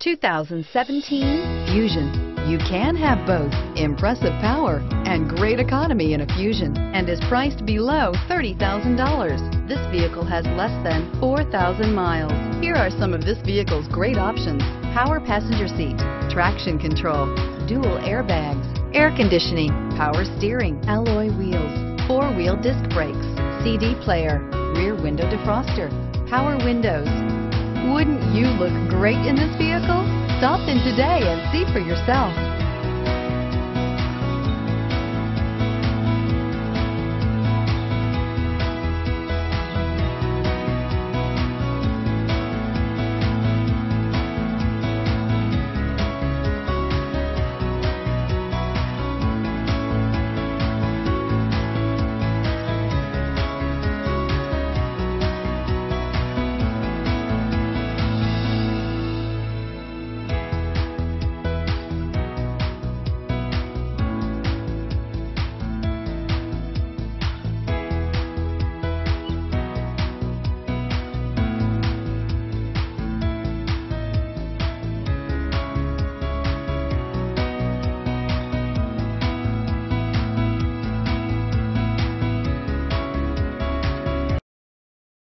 2017 Fusion. You can have both impressive power and great economy in a Fusion, and is priced below $30,000. This vehicle has less than 4,000 miles. Here are some of this vehicle's great options: power passenger seat, traction control, dual airbags, air conditioning, power steering, alloy wheels, four-wheel disc brakes, CD player, rear window defroster, power windows. Wouldn't you look great in this vehicle? Stop in today and see for yourself.